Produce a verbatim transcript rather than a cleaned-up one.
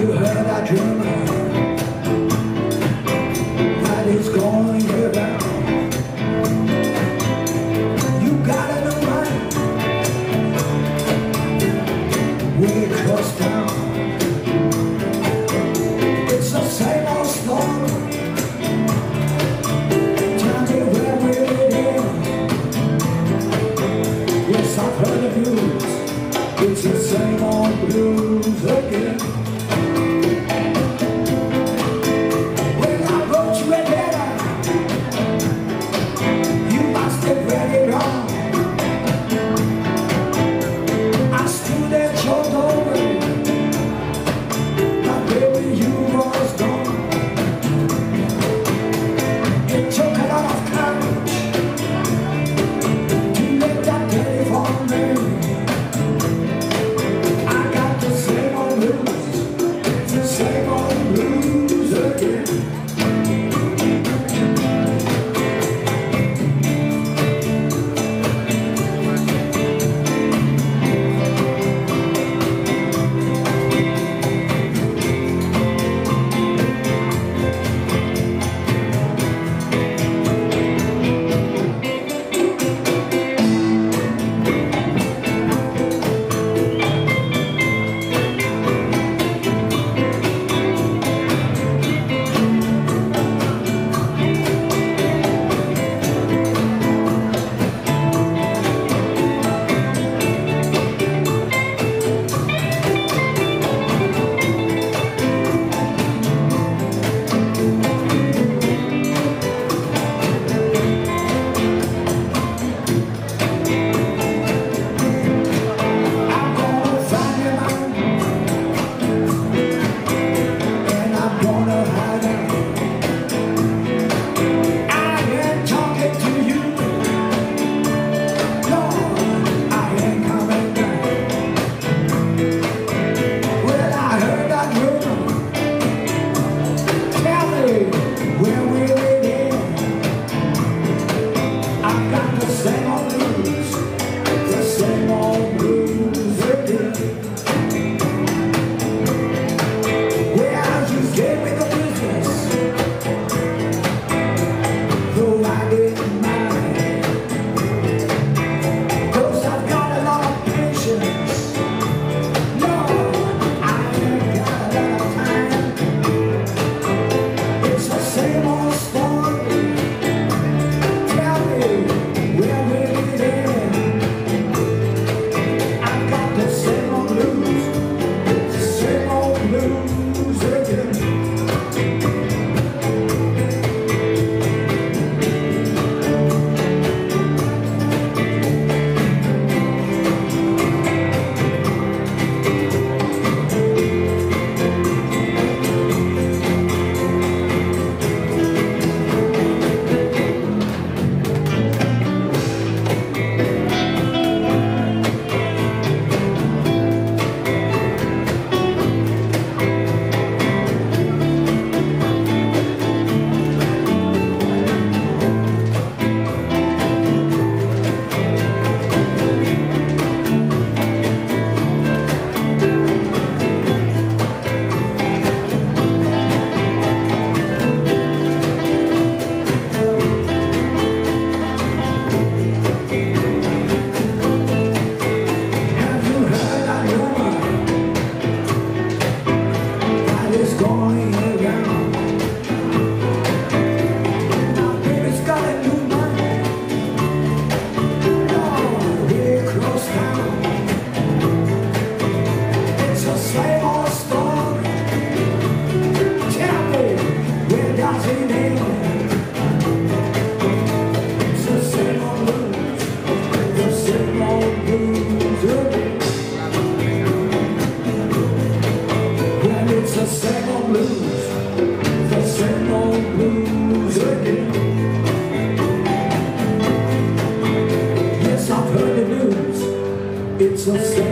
you had a dream that it's going to down. You got it in mind. We're close down. It's the same old story. Tell me where we're in. Yes, I've heard the blues. It's the same old blues again. It's the same.